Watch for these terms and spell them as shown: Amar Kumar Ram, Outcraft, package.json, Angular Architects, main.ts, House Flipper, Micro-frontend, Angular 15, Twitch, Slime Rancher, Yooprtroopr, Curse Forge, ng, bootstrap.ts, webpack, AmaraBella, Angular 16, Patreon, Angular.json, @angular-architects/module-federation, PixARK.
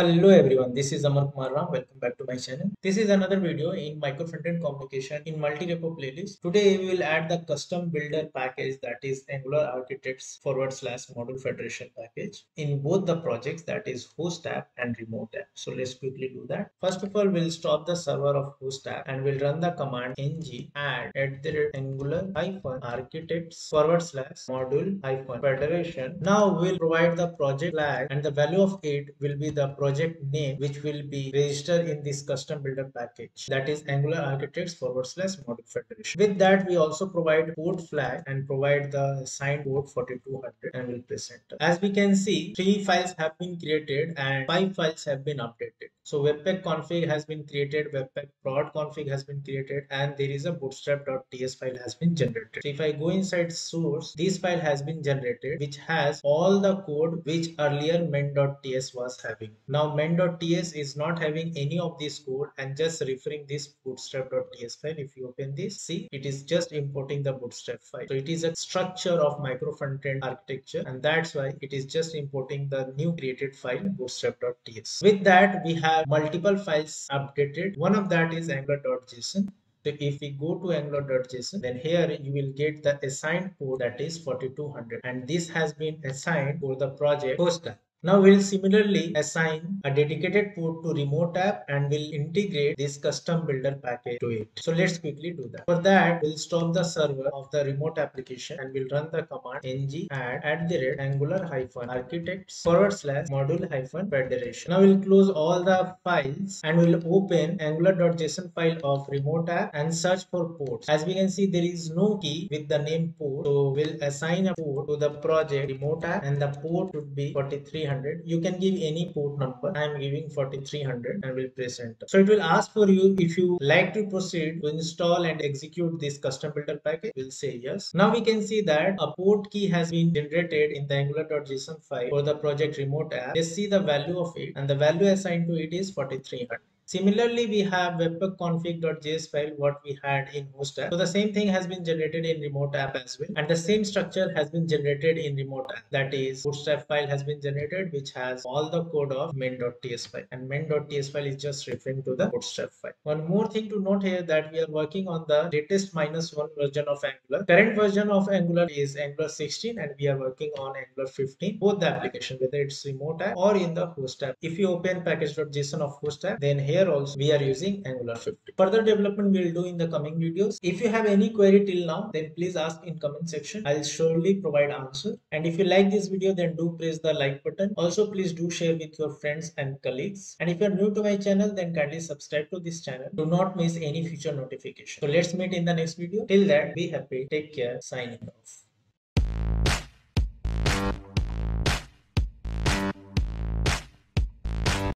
Hello everyone, this is Amar Kumar Ram. Welcome back to my channel. This is another video in micro frontend communication in multi-repo playlist. Today we will add the custom builder package, that is Angular Architects /module-federation package, in both the projects, that is host app and remote app. So let's quickly do that. First of all, we'll stop the server of host app and we'll run the command ng add @angular-architects/module-federation. Now we'll provide the project flag and the value of it will be the project name, which will be registered in this custom builder package, that is Angular Architects/module-federation. With that, we also provide port flag and provide the signed port 4200 and we'll press enter. As we can see, 3 files have been created and 5 files have been updated. So webpack config has been created, webpack prod config has been created, and there is a bootstrap.ts file has been generated. So if I go inside source, this file has been generated, which has all the code which earlier main.ts was having. Now main.ts is not having any of this code and just referring this bootstrap.ts file. If you open this, see, it is just importing the bootstrap file. So it is a structure of micro frontend architecture, and that's why it is just importing the new created file bootstrap.ts. With that, we have multiple files updated. One of that is Angular.json. So if we go to Angular.json, then here you will get the assigned port, that is 4200, and this has been assigned for the project host app. Now we'll similarly assign a dedicated port to remote app and we'll integrate this custom builder package to it. So let's quickly do that. For that, we'll stop the server of the remote application and we'll run the command ng add @angular-architects/module-federation. Now we'll close all the files and we'll open Angular.json file of remote app and search for ports. As we can see, there is no key with the name port. So we'll assign a port to the project remote app and the port should be 4300. You can give any port number. I am giving 4300 and will press enter. So it will ask for you if you like to proceed to install and execute this custom builder package. We'll say yes. Now we can see that a port key has been generated in the Angular.json file for the project remote app. Let's see the value of it, and the value assigned to it is 4300. Similarly, we have webpack config.js file what we had in host app. So the same thing has been generated in remote app as well, and the same structure has been generated in remote app. That is, bootstrap file has been generated, which has all the code of main.ts file, and main.ts file is just referring to the bootstrap file. One more thing to note here that we are working on the latest -1 version of Angular. Current version of Angular is Angular 16, and we are working on Angular 15. Both the application, whether it's remote app or in the host app. If you open package.json of host app, then here also we are using Angular 15. Further development we will do in the coming videos. If you have any query till now, then please ask in comment section. I'll surely provide answer. And if you like this video, then do press the like button. Also, please do share with your friends and colleagues. And if you're new to my channel, then kindly subscribe to this channel. Do not miss any future notification. So let's meet in the next video. Till then, be happy, take care, signing off.